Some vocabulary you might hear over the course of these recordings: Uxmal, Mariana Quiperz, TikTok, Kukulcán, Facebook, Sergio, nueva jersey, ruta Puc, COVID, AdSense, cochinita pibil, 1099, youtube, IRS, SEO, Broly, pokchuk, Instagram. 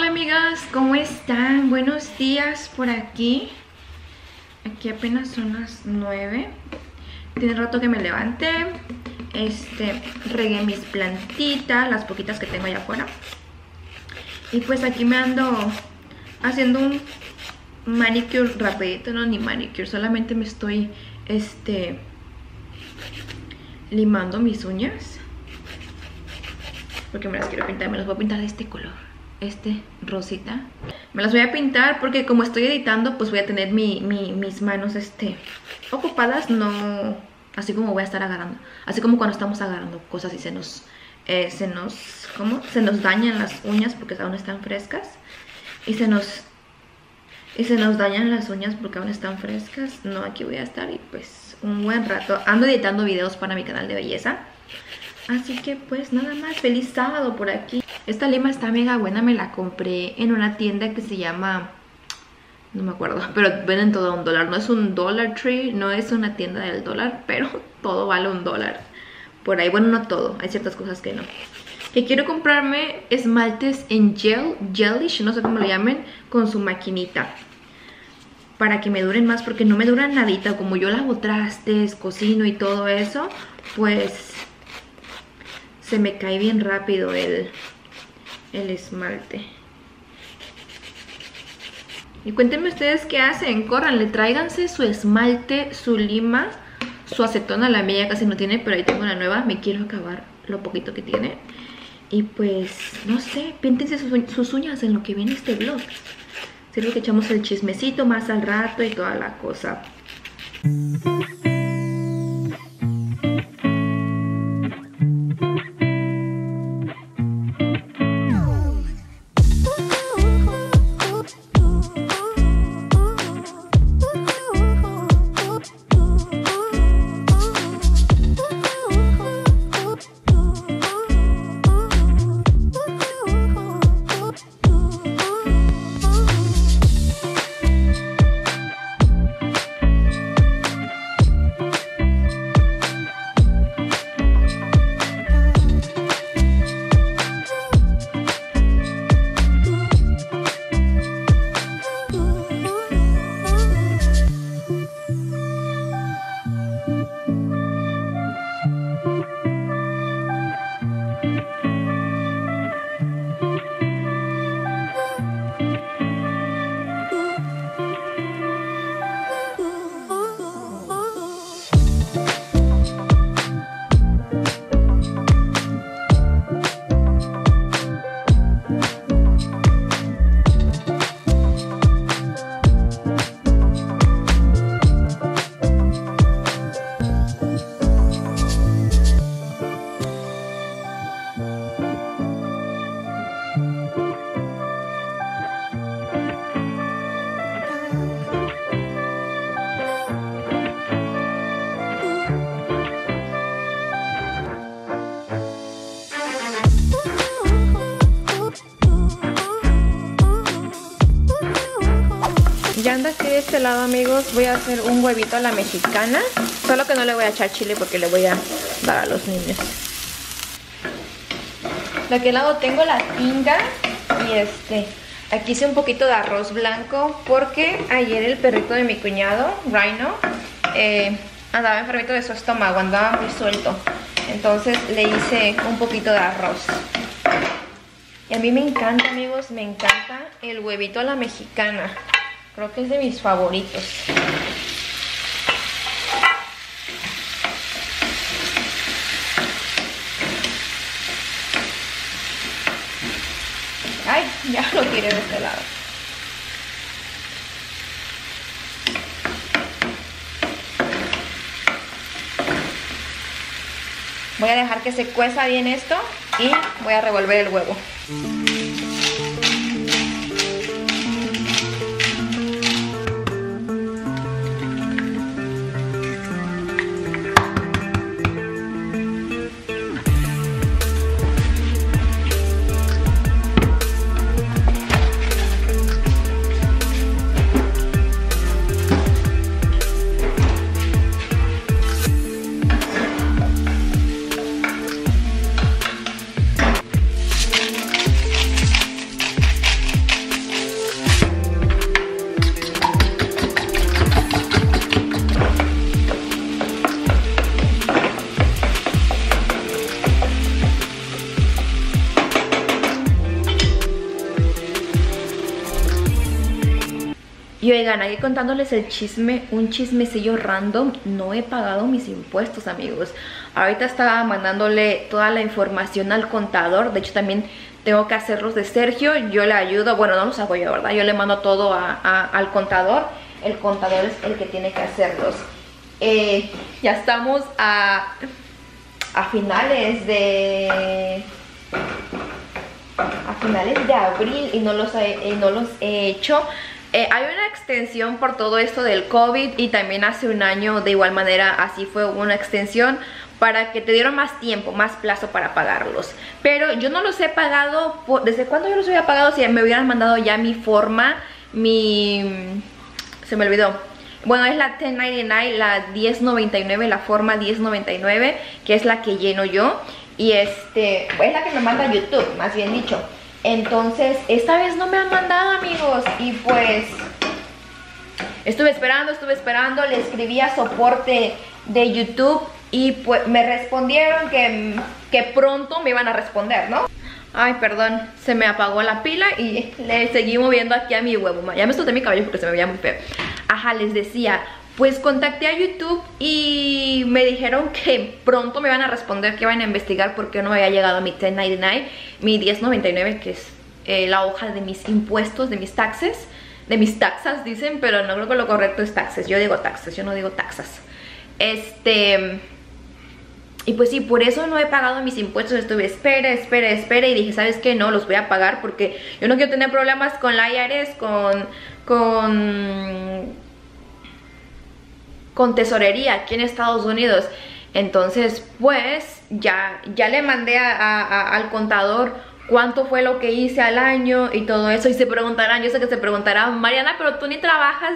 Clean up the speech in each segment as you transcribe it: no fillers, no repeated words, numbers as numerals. Hola amigas, ¿cómo están? Buenos días por aquí. Aquí apenas son las 9. Tiene rato que me levanté. Regué mis plantitas, las poquitas que tengo allá afuera. Y pues aquí me ando haciendo un manicure rapidito, no, ni manicure, solamente me estoy limando mis uñas, porque me las quiero pintar, me las voy a pintar de este color. Rosita. Me las voy a pintar porque como estoy editando, pues voy a tener mis manos ocupadas. No, así como voy a estar agarrando, así como cuando estamos agarrando cosas y se nos dañan las uñas porque aún están frescas. Y se nos dañan las uñas porque aún están frescas. No, aquí voy a estar y pues un buen rato. Ando editando videos para mi canal de belleza. Así que pues nada más, feliz sábado por aquí. Esta lima está mega buena, me la compré en una tienda que se llama... no me acuerdo, pero venden todo a $1. No es un Dollar Tree, no es una tienda del dólar, pero todo vale $1. Por ahí, bueno, no todo, hay ciertas cosas que no. Que quiero comprarme esmaltes en gel, gelish, no sé cómo lo llamen, con su maquinita. Para que me duren más, porque no me duran nadita. Como yo lavo trastes, cocino y todo eso, pues... se me cae bien rápido el esmalte. Y cuéntenme ustedes qué hacen. Córranle, tráiganse su esmalte, su lima, su acetona. La mía ya casi no tiene, pero ahí tengo una nueva. Me quiero acabar lo poquito que tiene. Y pues, no sé, píntense sus uñas en lo que viene este vlog. Sirve que echamos el chismecito más al rato y toda la cosa. Aquí de este lado, amigos, voy a hacer un huevito a la mexicana, solo que no le voy a echar chile porque le voy a dar a los niños. De aquel lado tengo la tinga y aquí hice un poquito de arroz blanco porque ayer el perrito de mi cuñado, Rhino, andaba enfermito de su estómago, andaba muy suelto, entonces le hice un poquito de arroz. Y a mí me encanta, amigos, me encanta el huevito a la mexicana. Creo que es de mis favoritos. Ay, ya lo tiré de este lado. Voy a dejar que se cueza bien esto y voy a revolver el huevo. Y oigan, aquí contándoles el chisme, un chismecillo random, no he pagado mis impuestos, amigos. Ahorita estaba mandándole toda la información al contador, de hecho también tengo que hacer los de Sergio, yo le ayudo, bueno, no los hago yo, ¿verdad? Yo le mando todo al contador, el contador es el que tiene que hacerlos. Ya estamos a finales de abril y no los he hecho. Hay una extensión por todo esto del COVID y también hace un año de igual manera así fue una extensión para que te dieron más tiempo, más plazo para pagarlos. Pero yo no los he pagado, ¿desde cuándo yo los había pagado? Si me hubieran mandado ya mi forma, se me olvidó. Bueno, es la 1099, la 1099, la forma 1099, que es la que lleno yo. Y es la que me manda YouTube, más bien dicho. Entonces, esta vez no me han mandado, amigos. Y pues, estuve esperando. Le escribí a soporte de YouTube y pues me respondieron que pronto me iban a responder, ¿no? Ay, perdón, se me apagó la pila y le seguí moviendo aquí a mi huevo. Ya me solté mi cabello porque se me veía muy feo. Ajá, les decía, pues contacté a YouTube y me dijeron que pronto me van a responder, que van a investigar por qué no me había llegado mi 1099, mi 1099, que es la hoja de mis impuestos, de mis taxas dicen, pero no creo que lo correcto es taxes. Yo digo taxes, yo no digo taxas. Y pues sí, por eso no he pagado mis impuestos. Estuve espera y dije, ¿sabes qué? No, los voy a pagar porque yo no quiero tener problemas con la IRS, con tesorería aquí en Estados Unidos. Entonces, pues, ya le mandé al contador cuánto fue lo que hice al año y todo eso. Y se preguntarán, yo sé que se preguntarán, Mariana, pero tú ni trabajas,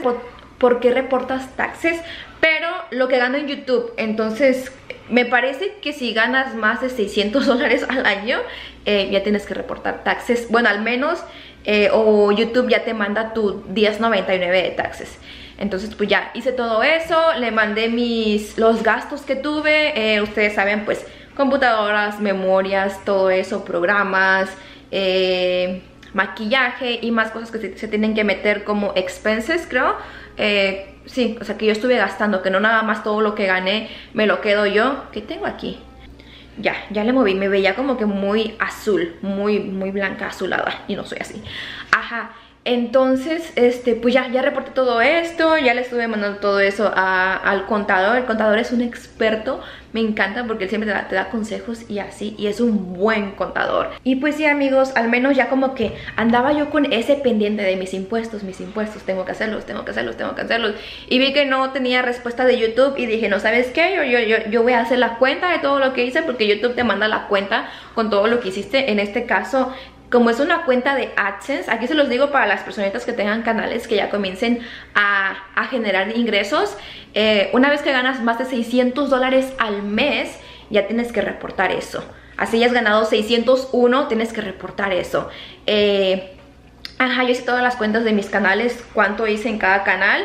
¿por qué reportas taxes? Pero lo que gano en YouTube, entonces me parece que si ganas más de $600 al año, ya tienes que reportar taxes. Bueno, al menos, o YouTube ya te manda tu 1099 de taxes. Entonces pues ya hice todo eso, le mandé los gastos que tuve. Ustedes saben, pues, computadoras, memorias, todo eso, programas, maquillaje y más cosas que se tienen que meter como expenses, creo. Sí, o sea que yo estuve gastando, que no nada más todo lo que gané me lo quedo yo. ¿Qué tengo aquí? Ya le moví, me veía como que muy azul, muy blanca, azulada, y no soy así. Ajá, entonces, pues ya reporté todo esto, ya le estuve mandando todo eso al contador. El contador es un experto, me encanta porque él siempre te da consejos y así, y es un buen contador. Y pues sí, amigos, al menos ya como que andaba yo con ese pendiente de mis impuestos, tengo que hacerlos. Y vi que no tenía respuesta de YouTube y dije, no, ¿sabes qué? Yo voy a hacer la cuenta de todo lo que hice, porque YouTube te manda la cuenta con todo lo que hiciste. En este caso, como es una cuenta de AdSense, aquí se los digo para las personitas que tengan canales que ya comiencen a generar ingresos. Una vez que ganas más de $600 al mes, ya tienes que reportar eso. Así hayas ganado 601, tienes que reportar eso. Ajá, yo hice todas las cuentas de mis canales, cuánto hice en cada canal,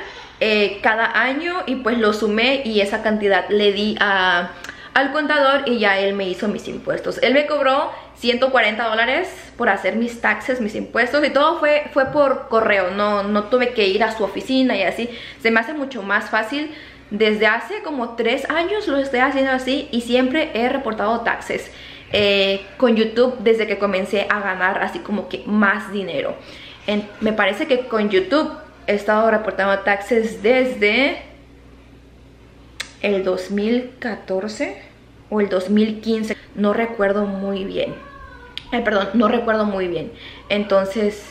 cada año, y pues lo sumé y esa cantidad le di al contador y ya él me hizo mis impuestos. Él me cobró $140 por hacer mis taxes, mis impuestos, y todo fue por correo. No tuve que ir a su oficina y así. Se me hace mucho más fácil. Desde hace como 3 años lo estoy haciendo así y siempre he reportado taxes con YouTube desde que comencé a ganar así como que más dinero. Me parece que con YouTube he estado reportando taxes desde el 2014 o el 2015, no recuerdo muy bien. Perdón, no recuerdo muy bien. Entonces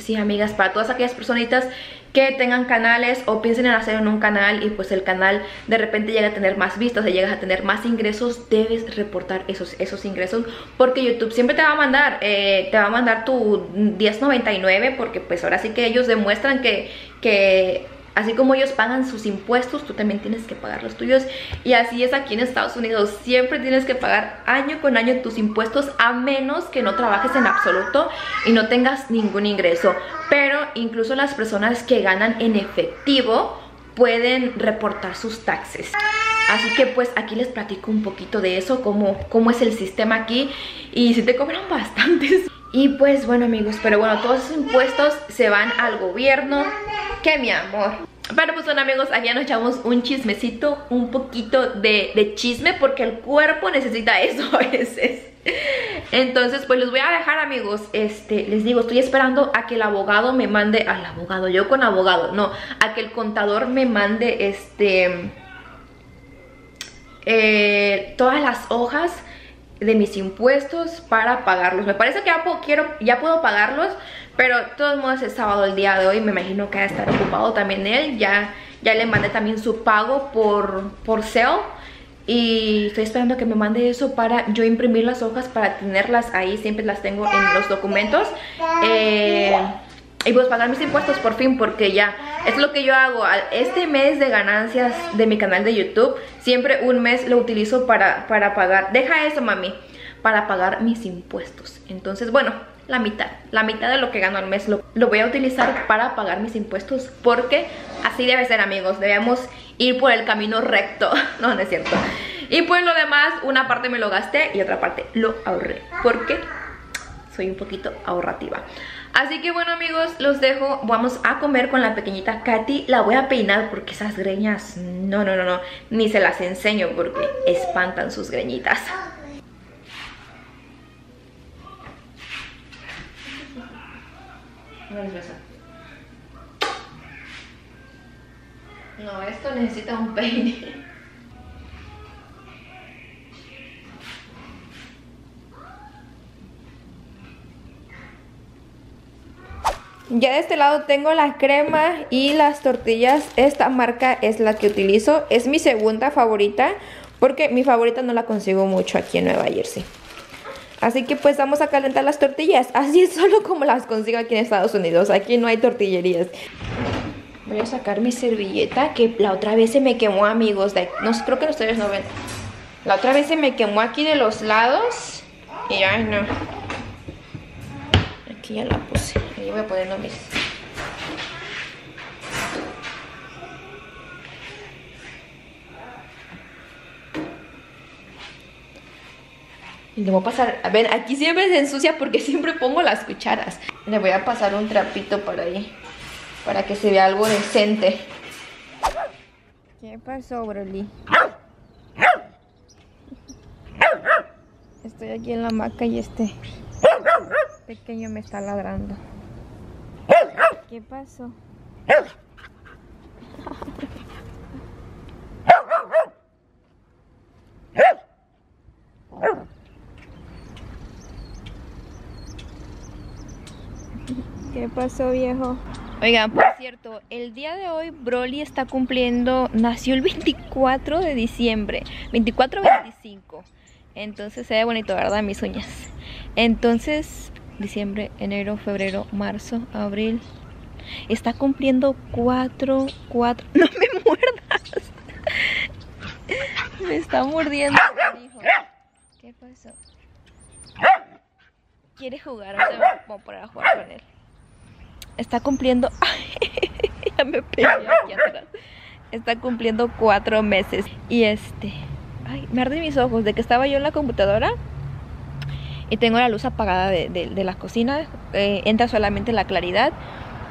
sí, amigas, para todas aquellas personitas que tengan canales o piensen en hacer un canal y pues el canal de repente llega a tener más vistas, o llegas a tener más ingresos, debes reportar esos ingresos, porque YouTube siempre te va a mandar tu 1099, porque pues ahora sí que ellos demuestran que así como ellos pagan sus impuestos, tú también tienes que pagar los tuyos. Y así es aquí en Estados Unidos, siempre tienes que pagar año con año tus impuestos, a menos que no trabajes en absoluto y no tengas ningún ingreso. Pero incluso las personas que ganan en efectivo pueden reportar sus taxes. Así que pues aquí les platico un poquito de eso, cómo es el sistema aquí. Y sí te cobran bastantes. Y pues bueno, amigos, pero bueno, todos esos impuestos se van al gobierno. Que mi amor. Pero pues bueno, amigos, aquí nos echamos un chismecito, un poquito de chisme, porque el cuerpo necesita eso a veces. Entonces pues los voy a dejar, amigos. Les digo, estoy esperando a que el abogado me mande, al abogado, yo con abogado, no, a que el contador me mande todas las hojas de mis impuestos para pagarlos. Me parece que ya puedo pagarlos, pero de todos modos es sábado el día de hoy. Me imagino que va a estar ocupado también él. Ya le mandé también su pago por SEO. Y estoy esperando que me mande eso para yo imprimir las hojas, para tenerlas ahí. Siempre las tengo en los documentos. Y pues pagar mis impuestos por fin, porque ya es lo que yo hago. Este mes de ganancias de mi canal de YouTube, siempre un mes lo utilizo para pagar. Deja eso, mami. Para pagar mis impuestos. Entonces, bueno, la mitad de lo que gano al mes lo voy a utilizar para pagar mis impuestos, porque así debe ser, amigos. Debemos ir por el camino recto. No, no es cierto. Y pues lo demás, una parte me lo gasté y otra parte lo ahorré, porque soy un poquito ahorrativa. Así que bueno, amigos, los dejo. Vamos a comer con la pequeñita Katy. La voy a peinar porque esas greñas, no, ni se las enseño porque espantan sus greñitas. No, esto necesita un peine. Ya de este lado tengo la crema y las tortillas. Esta marca es la que utilizo. Es mi segunda favorita, porque mi favorita no la consigo mucho aquí en Nueva Jersey. Así que pues vamos a calentar las tortillas. Así es solo como las consigo aquí en Estados Unidos. Aquí no hay tortillerías. Voy a sacar mi servilleta, que la otra vez se me quemó, amigos. No, creo que ustedes no ven. La otra vez se me quemó aquí de los lados. Y ay, no. Aquí ya la puse. Ahí voy a poner mis... Le voy a pasar, a ver, aquí siempre se ensucia porque siempre pongo las cucharas. Le voy a pasar un trapito por ahí, para que se vea algo decente. ¿Qué pasó, Broly? Estoy aquí en la hamaca y este pequeño me está ladrando. ¿Qué pasó? ¿Qué pasó, viejo? Oigan, por cierto, el día de hoy Broly está cumpliendo, nació el 24 de diciembre, 24-25. Entonces se ve bonito, ¿verdad? Mis uñas. Entonces, diciembre, enero, febrero, marzo, abril. Está cumpliendo 4. ¡No me muerdas! Me está mordiendo, hijo. ¿Qué pasó? Quiere jugar, ahora me voy a poner a jugar con él. Está cumpliendo... ya me pegué aquí atrás. Está cumpliendo 4 meses. Y ay, me arden mis ojos. De que estaba yo en la computadora y tengo la luz apagada de la cocina, entra solamente la claridad.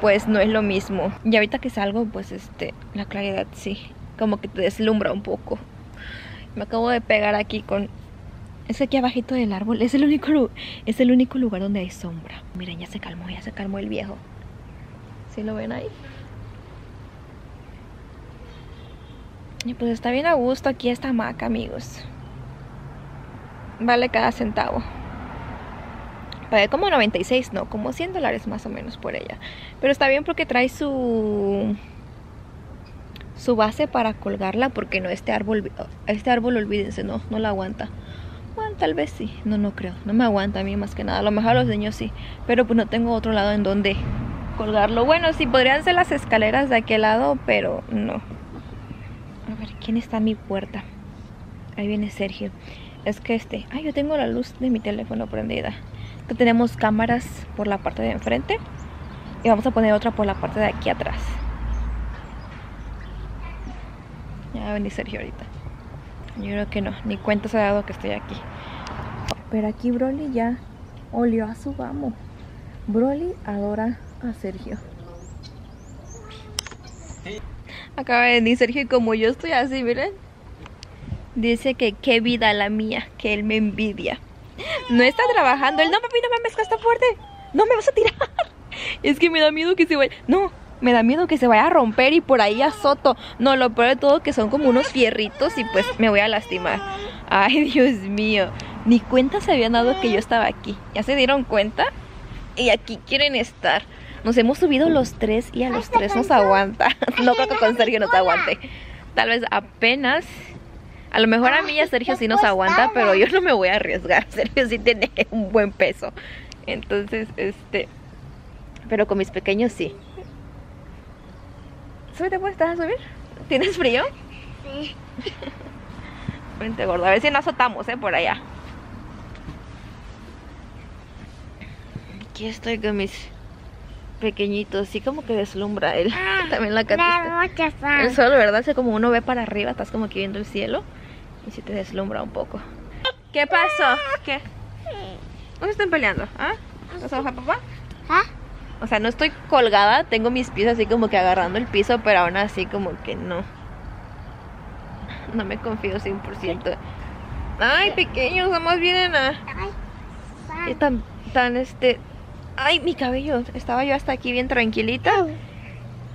Pues no es lo mismo. Y ahorita que salgo, pues la claridad sí, como que te deslumbra un poco. Me acabo de pegar aquí con... Es aquí abajito del árbol. Es el único lugar donde hay sombra. Miren, ya se calmó el viejo. ¿Sí lo ven ahí? Y pues está bien a gusto aquí esta hamaca, amigos. Vale cada centavo. Pagué como 96, no, como $100 más o menos por ella. Pero está bien porque trae su base para colgarla, porque no, este árbol olvídense, no la aguanta. Bueno, tal vez sí, no creo, no me aguanta a mí más que nada, a lo mejor a los niños sí, pero pues no tengo otro lado en donde colgarlo. Bueno, sí podrían ser las escaleras de aquel lado, pero no. A ver, ¿quién está a mi puerta? Ahí viene Sergio. Es que ay, yo tengo la luz de mi teléfono prendida. Que tenemos cámaras por la parte de enfrente y vamos a poner otra por la parte de aquí atrás. Ya va a venir Sergio ahorita. Yo creo que no, ni cuenta se ha dado que estoy aquí. Pero aquí Broly ya Olió a su amo. Broly adora a Sergio. Acaba de venir Sergio y como yo estoy así, miren. Dice que qué vida la mía, que él me envidia. No está trabajando. Él no, papi, no mames, que está fuerte. No me vas a tirar. Es que me da miedo que se vaya. No, me da miedo que se vaya a romper y por ahí azoto. No, lo peor de todo que son como unos fierritos y pues me voy a lastimar. Ay, Dios mío. Ni cuenta se habían dado que yo estaba aquí. Ya se dieron cuenta y aquí quieren estar. Nos hemos subido los tres y a los tres nos aguanta. No creo que con Sergio nos aguante. Tal vez apenas. A lo mejor a mí y a Sergio sí nos aguanta, pero yo no me voy a arriesgar. Sergio sí tiene un buen peso. Entonces, pero con mis pequeños sí. ¿Súbete, pues? ¿Estás a subir? ¿Tienes frío? Sí. Vente, gordo. A ver si nos azotamos, por allá. Aquí estoy con mis pequeñitos. Sí, como que deslumbra él. También la catita. El sol, ¿verdad? Como uno ve para arriba, estás como que viendo el cielo. Y sí te deslumbra un poco. ¿Qué pasó? ¿Qué? ¿No se están peleando? ¿Ah? ¿No se baja, papá? ¿Ah? O sea, no estoy colgada, tengo mis pies así como que agarrando el piso, pero aún así como que no. No me confío 100%. Ay, pequeños, vamos bien a... Ay, tan... Ay, mi cabello. Estaba yo hasta aquí bien tranquilita.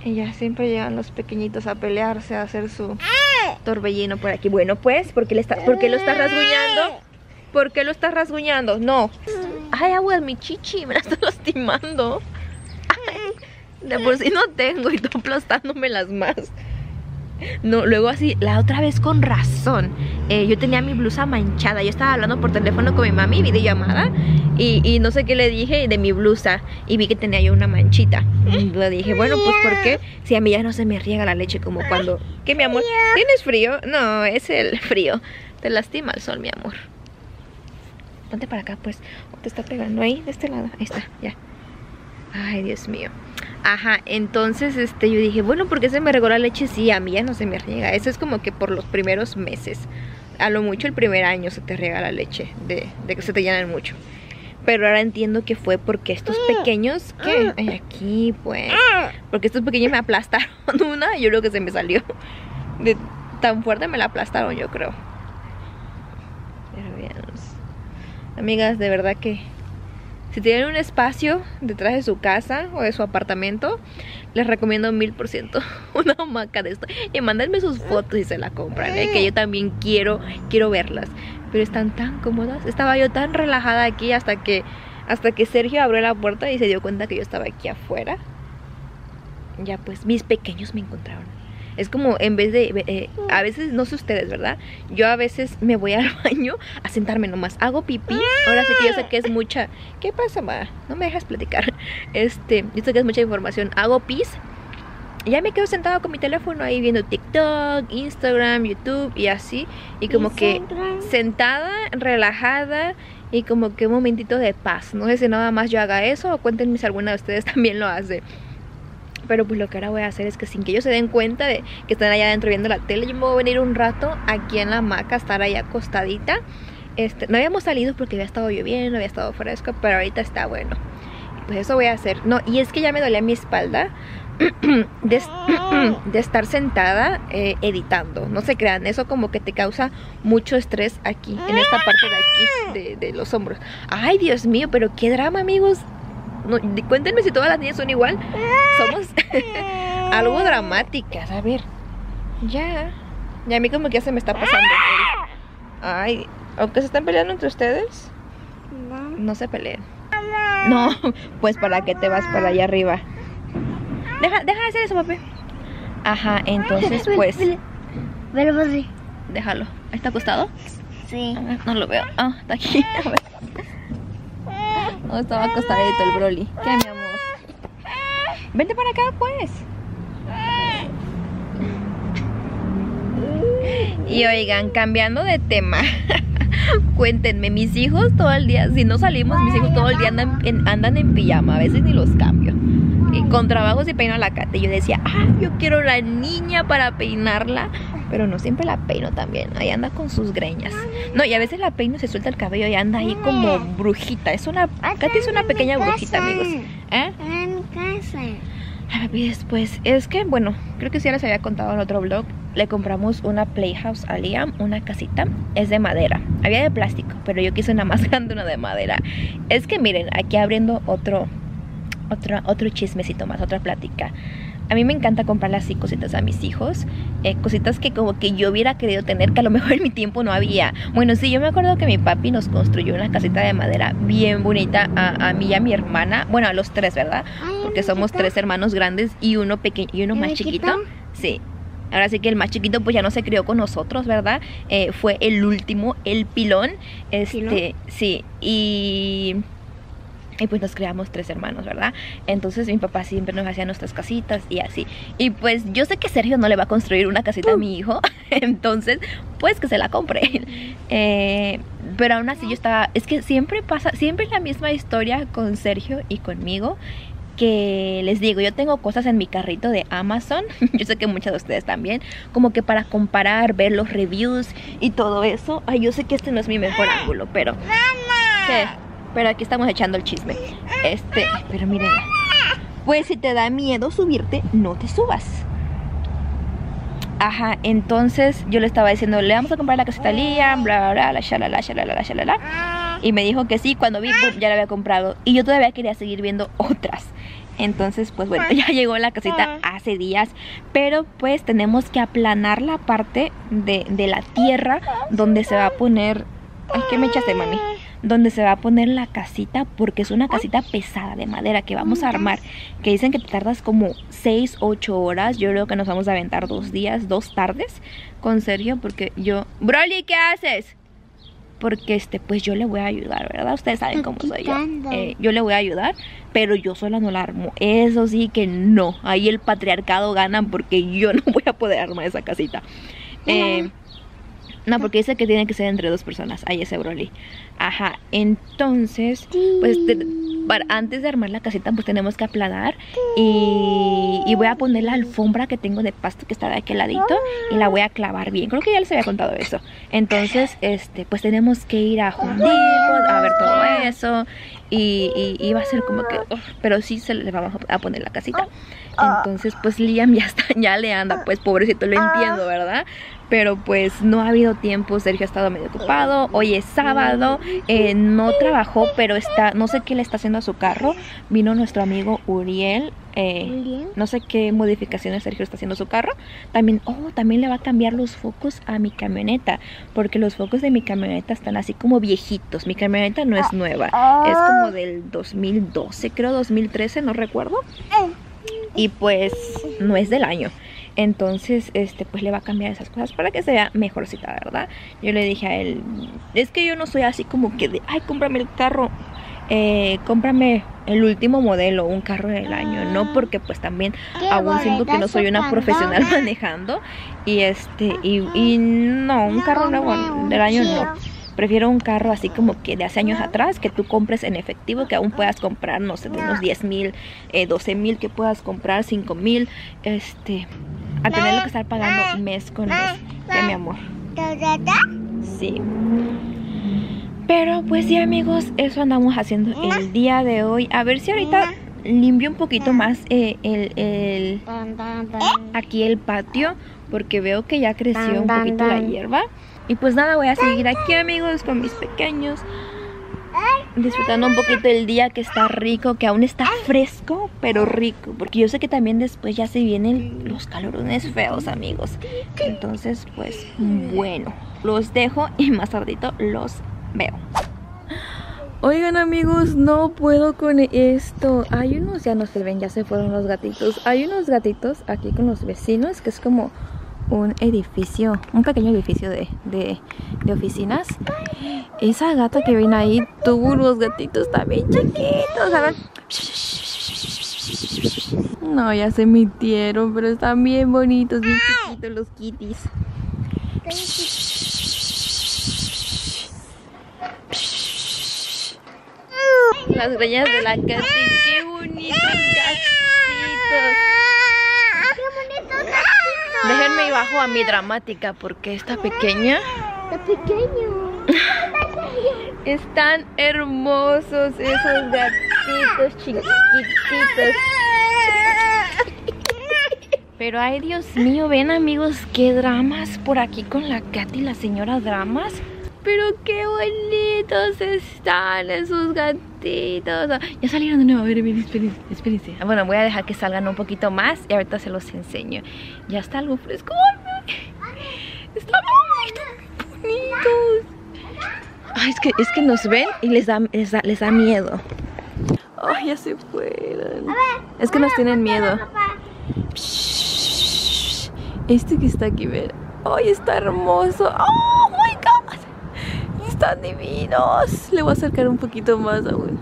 Y ya siempre llegan los pequeñitos a pelearse, a hacer su torbellino por aquí. Bueno, pues, ¿por qué lo estás rasguñando? ¿Por qué lo estás rasguñando? No. Ay, agua, mi chichi, me la estás lastimando. De por sí no tengo y tú aplastándomelas más. No, luego así, la otra vez con razón, yo tenía mi blusa manchada. Yo estaba hablando por teléfono con mi mami, videollamada, y no sé qué le dije de mi blusa. Y vi que tenía yo una manchita. Y le dije, bueno, pues ¿por qué? Si a mí ya no se me riega la leche como cuando... ¿Qué, mi amor? ¿Tienes frío? No, es el frío. Te lastima el sol, mi amor. Ponte para acá, pues. Te está pegando ahí, de este lado. Ahí está, ya. Ay, Dios mío. Ajá, entonces yo dije, bueno, ¿por qué se me regó la leche? Sí, a mí ya no se me riega. Eso es como que por los primeros meses. A lo mucho el primer año se te riega la leche, de que se te llenan mucho. Pero ahora entiendo que fue porque estos pequeños, ¿qué? Ay, aquí pues. Porque estos pequeños me aplastaron una, yo creo que se me salió. De tan fuerte me la aplastaron, yo creo. Pero bien. Amigas, de verdad que... Si tienen un espacio detrás de su casa o de su apartamento, les recomiendo 1000% una hamaca de esto. Y mándenme sus fotos y se la compran, que yo también quiero verlas. Pero están tan cómodas. Estaba yo tan relajada aquí hasta que Sergio abrió la puerta y se dio cuenta que yo estaba aquí afuera. Ya pues, mis pequeños me encontraron. Es como en vez de... a veces, no sé ustedes, ¿verdad? Yo a veces me voy al baño a sentarme nomás. Hago pipí. Ahora sí que yo sé que es mucha... ¿Qué pasa, ma? No me dejas platicar. Yo sé que es mucha información. Hago pis. Ya me quedo sentada con mi teléfono ahí viendo TikTok, Instagram, YouTube y así. Y como que sentada, relajada y como que un momentito de paz. No sé si nada más yo haga eso o cuéntenme si alguna de ustedes también lo hace. Pero pues lo que ahora voy a hacer es que sin que ellos se den cuenta de que están allá adentro viendo la tele, yo me voy a venir un rato aquí en la hamaca, estar allá acostadita. No habíamos salido porque había estado lloviendo, había estado fresco, pero ahorita está bueno. Pues eso voy a hacer. No, y es que ya me dolía mi espalda de estar sentada editando. No se crean, eso como que te causa mucho estrés aquí, en esta parte de aquí, de los hombros. Ay, Dios mío, pero qué drama, amigos. No, cuéntenme si todas las niñas son igual. Somos algo dramáticas. A ver. Ya. Y a mí como que ya se me está pasando. Ay. ¿Aunque se están peleando entre ustedes? No. No se peleen. No. Pues para qué te vas para allá arriba. Deja de hacer eso, papi. Ajá. Entonces pues. Velo así. Déjalo. ¿Está acostado? Sí. No lo veo. Ah, está aquí. A ver. No, estaba acostadito el Broly. ¿Qué, mi amor? Vente para acá, pues. Y oigan, cambiando de tema. Cuéntenme, mis hijos todo el día, si no salimos, mis hijos todo el día andan en pijama. A veces ni los cambio. Y con trabajo se peina la Cata. Y yo decía, yo quiero la niña para peinarla pero no siempre la peino también. Ahí anda con sus greñas. No, y a veces la peino, se suelta el cabello y anda ahí como brujita. Es una... Katy es una pequeña brujita, amigos. ¿Eh? En mi casa. A ver, después, es que, bueno, creo que sí, ya les había contado en otro vlog. Le compramos una playhouse a Liam, una casita. Es de madera. Había de plástico, pero yo quise una más grande, una de madera. Es que miren, aquí abriendo otro chismecito más, otra plática. A mí me encanta comprarle así cositas a mis hijos, cositas que como que yo hubiera querido tener, que a lo mejor en mi tiempo no había. Bueno, sí, yo me acuerdo que mi papi nos construyó una casita de madera bien bonita a mí y a mi hermana. Bueno, a los tres, ¿verdad? Porque somos tres hermanos grandes y uno pequeño y uno más chiquito. Sí. Ahora sí que el más chiquito pues ya no se crió con nosotros, ¿verdad? Fue el último, el pilón. Sí, y pues nos creamos tres hermanos, ¿verdad? Entonces mi papá siempre nos hacía nuestras casitas y así. Y pues yo sé que Sergio no le va a construir una casita a mi hijo. Entonces, pues que se la compre. Pero aún así yo estaba... Es que siempre pasa... Siempre es la misma historia con Sergio y conmigo. Que les digo, yo tengo cosas en mi carrito de Amazon. Yo sé que muchas de ustedes también. Como que para comparar, ver los reviews y todo eso. Ay, yo sé que este no es mi mejor ángulo, pero... ¿Qué? Pero aquí estamos echando el chisme. Pero miren, pues si te da miedo subirte, no te subas. Ajá, entonces yo le estaba diciendo, le vamos a comprar la casita a Liam, bla, bla, bla, la shalala, shalala, shalala. Y me dijo que sí, cuando vi, boom, ya la había comprado. Y yo todavía quería seguir viendo otras. Entonces, pues bueno, ya llegó la casita hace días. Pero pues tenemos que aplanar la parte de la tierra donde se va a poner... Ay, ¿qué me echaste, mami? Donde se va a poner la casita, porque es una casita pesada de madera que vamos a armar, que dicen que te tardas como 6-8 horas. Yo creo que nos vamos a aventar 2 días, 2 tardes con Sergio, porque yo... Broly, ¿qué haces? Porque pues yo le voy a ayudar, ¿verdad? Ustedes saben cómo soy yo. Yo le voy a ayudar, pero yo sola no la armo. Eso sí que no. Ahí el patriarcado gana, porque yo no voy a poder armar esa casita. No, porque dice que tiene que ser entre 2 personas. Ahí ese Broly. Ajá, entonces, pues antes de armar la casita, pues tenemos que aplanar. Y voy a poner la alfombra que tengo de pasto, que está de aquel ladito, y la voy a clavar bien. Creo que ya les había contado eso. Entonces, pues tenemos que ir a Home Depot, a ver todo eso. Y va a ser como que... pero sí se le vamos a poner la casita. Entonces, pues Liam ya le anda, pues pobrecito, lo entiendo, ¿verdad? Pero pues no ha habido tiempo, Sergio ha estado medio ocupado. Hoy es sábado, no trabajó, pero está, no sé qué le está haciendo a su carro. Vino nuestro amigo Uriel, no sé qué modificaciones Sergio está haciendo a su carro. También, también le va a cambiar los focos a mi camioneta, porque los focos de mi camioneta están así como viejitos. Mi camioneta no es nueva, es como del 2012, creo, 2013, no recuerdo. Y pues no es del año. Entonces, pues le va a cambiar esas cosas para que se vea mejorcita, ¿verdad? Yo le dije a él, es que yo no soy así como que de, ay, cómprame el carro, cómprame el último modelo, un carro del año, ¿no? Porque pues también aún siento que no soy una profesional manejando. Y y no, un carro nuevo del año no. Prefiero un carro así como que de hace años atrás, que tú compres en efectivo, que aún puedas comprar, no sé, de unos 10,000, 12,000, que puedas comprar 5,000, a tenerlo que estar pagando mes con mes. ¿Qué, mi amor? Sí. Pero pues sí, amigos, eso andamos haciendo el día de hoy. A ver si ahorita limpio un poquito más aquí el patio, porque veo que ya creció un poquito la hierba. Y pues nada, voy a seguir aquí, amigos, con mis pequeños, disfrutando un poquito el día, que está rico, que aún está fresco, pero rico. Porque yo sé que también después ya se vienen los calorones feos, amigos. Entonces, pues, bueno, los dejo y más tardito los veo. Oigan, amigos, no puedo con esto. Hay unos, ya no se ven, ya se fueron los gatitos. Hay unos gatitos aquí con los vecinos, que es como... un edificio, un pequeño edificio de oficinas. Esa gata que ven ahí tuvo unos gatitos también chiquitos, ¿sabes? No, ya se metieron, pero están bien bonitos, bien chiquitos los kitties. Las greñas de la Katy, qué bonitos gatitos. Déjenme relajo a mi dramática porque esta pequeña... Está pequeño. Están hermosos esos gatitos chiquititos. Pero ay, Dios mío, ven amigos, qué dramas por aquí con la Kat y la señora Dramas. Pero qué bonitos están esos gatitos. Ya salieron de nuevo, a ver, espérense. Bueno, voy a dejar que salgan un poquito más y ahorita se los enseño. Ya está algo fresco. Están muy bonitos. Ay, es que nos ven y les da miedo. Ay, ya se fueron. Es que nos tienen miedo. Este que está aquí, ven. Ay, está hermoso. Oh my God. Están divinos. Le voy a acercar un poquito más aún.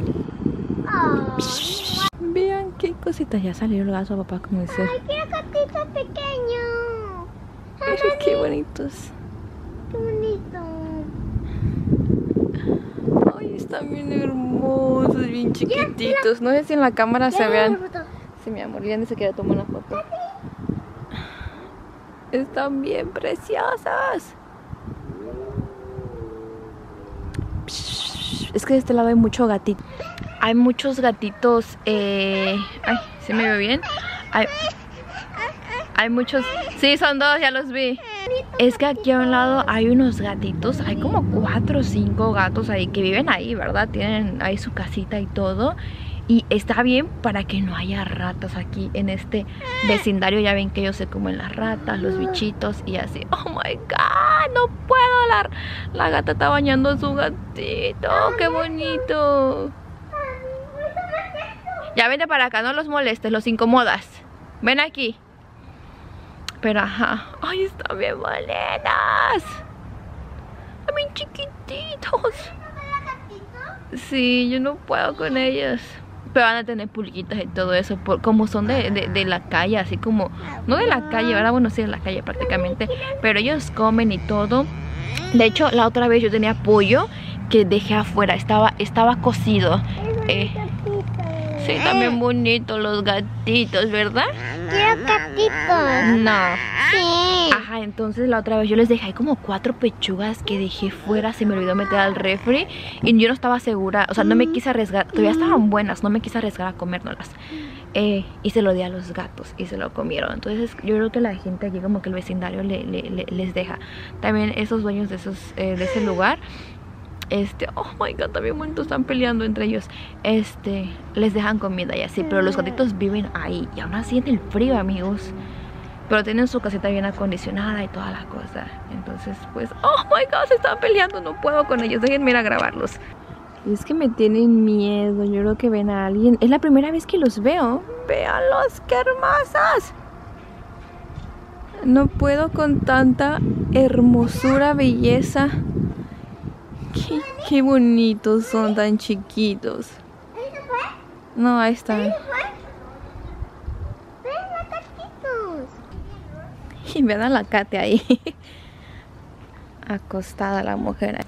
Vean qué cositas. Ya salió el gato, papá, como dice. Ay, qué gatito pequeño. Pero qué bonitos. Qué bonito. Ay, están bien hermosos, bien chiquititos. No sé si en la cámara se vean. Sí, mi amor, Liana se queda tomando una foto. Están bien preciosas. Es que de este lado hay mucho gatito. Hay muchos gatitos. Ay, ¿se me ve bien? Hay muchos. Sí, son dos, ya los vi. Es que aquí a un lado hay unos gatitos. Hay como 4 o 5 gatos ahí que viven ahí, ¿verdad? Tienen ahí su casita y todo. Y está bien para que no haya ratas aquí en este vecindario. Ya ven que ellos se comen las ratas, los bichitos y así. Oh my God, no puedo. La gata está bañando a su gatito. Qué bonito. Ya vente para acá, no los molestes, los incomodas. Ven aquí. Pero ajá, ay, están bien bonitas. Están bien chiquititos. Sí, yo no puedo con ellos. Pero van a tener pulguitas y todo eso por, como son de la calle, así como... No de la calle, ¿verdad? Bueno, sí, de la calle prácticamente. Pero ellos comen y todo. De hecho, la otra vez yo tenía pollo que dejé afuera. Estaba cocido. Sí, también bonitos los gatitos, ¿verdad? Quiero gatitos. No. Sí. Ajá, entonces la otra vez yo les dejé como 4 pechugas que dejé fuera. Se me olvidó meter al refri y yo no estaba segura. O sea, no me quise arriesgar. Todavía estaban buenas, no me quise arriesgar a comérnoslas. Y se lo di a los gatos y se lo comieron. Entonces yo creo que la gente aquí, como que el vecindario les deja. También esos dueños de ese lugar... oh my God, también bonitos, están peleando entre ellos. Les dejan comida y así. Pero los gatitos viven ahí. Y aún así en el frío, amigos. Pero tienen su caseta bien acondicionada y todas las cosas. Entonces, pues, oh my God, se están peleando. No puedo con ellos, déjenme ir a grabarlos. Es que me tienen miedo. Yo creo que ven a alguien. Es la primera vez que los veo. Véanlos, qué hermosas. No puedo con tanta hermosura, belleza. Qué bonitos son, tan chiquitos. No, ahí están. Y vean a la Kate ahí. Acostada la mujer.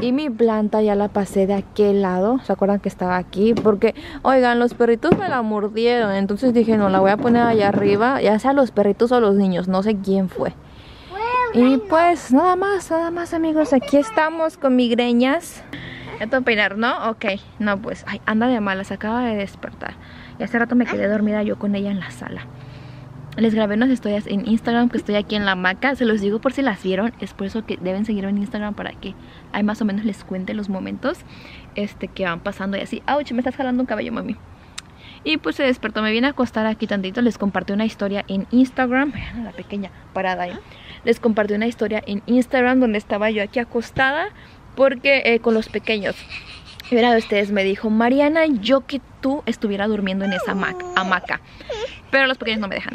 Y mi planta ya la pasé de aquel lado. ¿Se acuerdan que estaba aquí? Porque, oigan, los perritos me la mordieron. Entonces dije, no, la voy a poner allá arriba. Ya sea los perritos o los niños, no sé quién fue. Y pues nada más amigos, aquí estamos con migrañas. Ya te voy a peinar, ¿no? Ok, no pues, ay, anda de malas, acaba de despertar. Y hace rato me quedé dormida yo con ella en la sala. Les grabé unas historias en Instagram que estoy aquí en la hamaca. Se los digo por si las vieron, es por eso que deben seguirme en Instagram para que ahí más o menos les cuente los momentos que van pasando y así. ¡Auch! Me estás jalando un cabello, mami. Y pues se despertó, me vine a acostar aquí tantito. Les compartí una historia en Instagram. Vean la pequeña parada ahí. Les compartí una historia en Instagram donde estaba yo aquí acostada porque con los pequeños. Verá, ustedes me dijo, Mariana, yo que tú estuviera durmiendo en esa hamaca. Pero los pequeños no me dejan.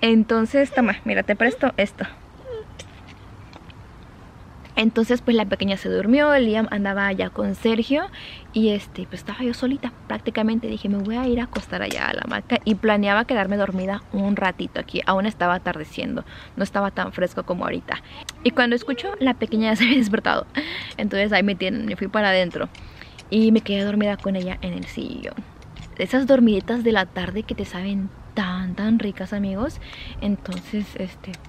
Entonces, toma, mira, te presto esto. Entonces pues la pequeña se durmió, Liam andaba allá con Sergio y pues estaba yo solita prácticamente. Dije, me voy a ir a acostar allá a la hamaca y planeaba quedarme dormida un ratito aquí. Aún estaba atardeciendo, no estaba tan fresco como ahorita. Y cuando escucho, la pequeña ya se había despertado. Entonces ahí me tienen, me fui para adentro y me quedé dormida con ella en el sillón. Esas dormiditas de la tarde que te saben tan ricas, amigos. Entonces,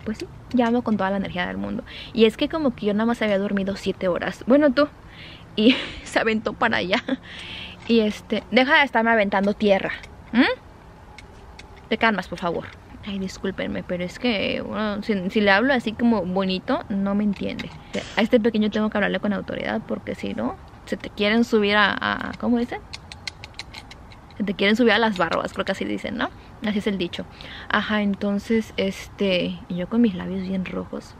pues sí, ya ando con toda la energía del mundo. Y es que como que yo nada más había dormido 7 horas. Bueno, tú. Y se aventó para allá. Y deja de estarme aventando tierra. Te calmas, por favor. Ay, discúlpenme, pero es que bueno, si le hablo así como bonito, no me entiende. A este pequeño tengo que hablarle con autoridad, porque si no, se te quieren subir a ¿cómo dicen? Se te quieren subir a las barbas, creo que así dicen, ¿no? Así es el dicho. Ajá, entonces, y yo con mis labios bien rojos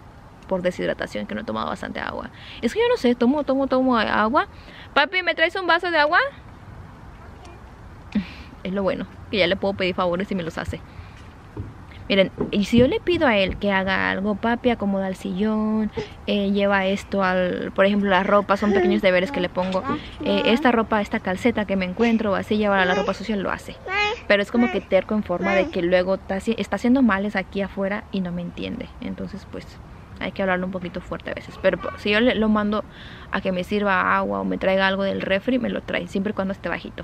por deshidratación, que no he tomado bastante agua. Es que yo no sé, tomo agua. Papi, ¿me traes un vaso de agua? Es lo bueno, que ya le puedo pedir favores y me los hace. Miren, y si yo le pido a él que haga algo, papi, acomoda el sillón, lleva esto al... Por ejemplo, la ropa, son pequeños deberes que le pongo. Esta ropa, esta calceta que me encuentro, así llevar a la ropa sucia, lo hace. Pero es como que terco en forma de que luego está haciendo males aquí afuera y no me entiende. Entonces, pues, hay que hablarlo un poquito fuerte a veces. Pero si yo lo mando a que me sirva agua o me traiga algo del refri, me lo trae, siempre y cuando esté bajito.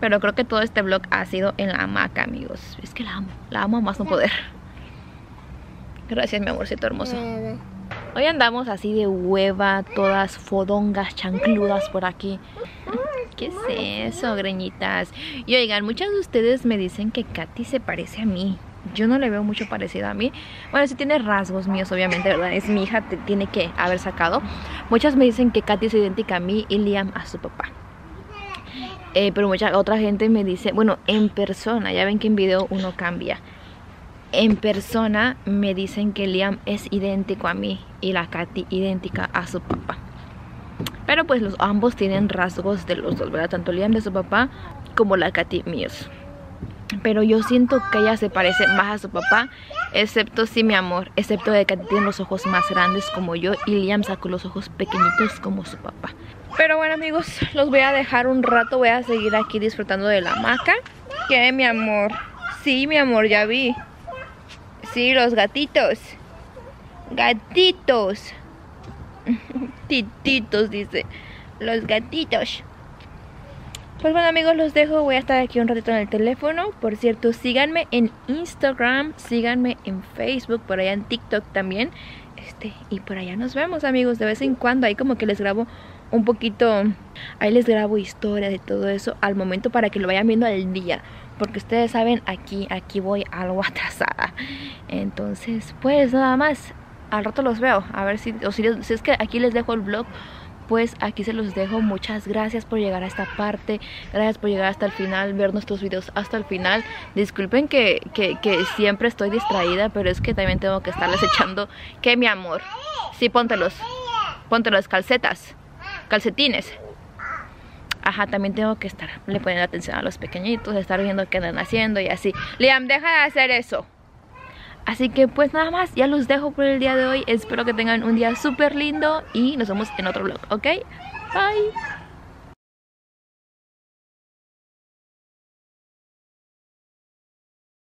Pero creo que todo este vlog ha sido en la hamaca, amigos. Es que la amo más no poder. Gracias, mi amorcito hermoso. Hoy andamos así de hueva, todas fodongas, chancludas por aquí. ¿Qué es eso, greñitas? Y oigan, muchas de ustedes me dicen que Katy se parece a mí. Yo no le veo mucho parecido a mí. Bueno, sí tiene rasgos míos, obviamente, ¿verdad? Es mi hija, te tiene que haber sacado. Muchas me dicen que Katy es idéntica a mí y Liam a su papá. Pero mucha otra gente me dice, bueno, en persona, ya ven que en video uno cambia. En persona me dicen que Liam es idéntico a mí y la Katy idéntica a su papá. Pero pues ambos tienen rasgos de los dos, ¿verdad? Tanto Liam de su papá como la Katy míos. Pero yo siento que ella se parece más a su papá, excepto, sí, mi amor, excepto de que tiene los ojos más grandes como yo y Liam sacó los ojos pequeñitos como su papá. Pero bueno, amigos, los voy a dejar un rato, voy a seguir aquí disfrutando de la hamaca. ¿Qué, mi amor? Sí, mi amor, ya vi. Sí, los gatitos. Gatitos. Tititos, dice. Los gatitos. Pues bueno, amigos, los dejo, voy a estar aquí un ratito en el teléfono. Por cierto, síganme en Instagram, síganme en Facebook, por allá en TikTok también. Y por allá nos vemos, amigos, de vez en cuando. Ahí como que les grabo un poquito, ahí les grabo historias de todo eso al momento para que lo vayan viendo al día. Porque ustedes saben, aquí voy algo atrasada. Entonces, pues nada más, al rato los veo. A ver si, o si es que aquí les dejo el vlog. Pues aquí se los dejo, muchas gracias por llegar a esta parte, gracias por llegar hasta el final, ver nuestros videos hasta el final. Disculpen que siempre estoy distraída, pero es que también tengo que estarles echando, ¿qué, mi amor? Sí, póntelos, calcetas, calcetines. Ajá, también tengo que estarle poniendo atención a los pequeñitos, estar viendo qué andan haciendo y así. Liam, deja de hacer eso. Así que pues nada más, ya los dejo por el día de hoy. Espero que tengan un día súper lindo y nos vemos en otro vlog, ¿ok? Bye.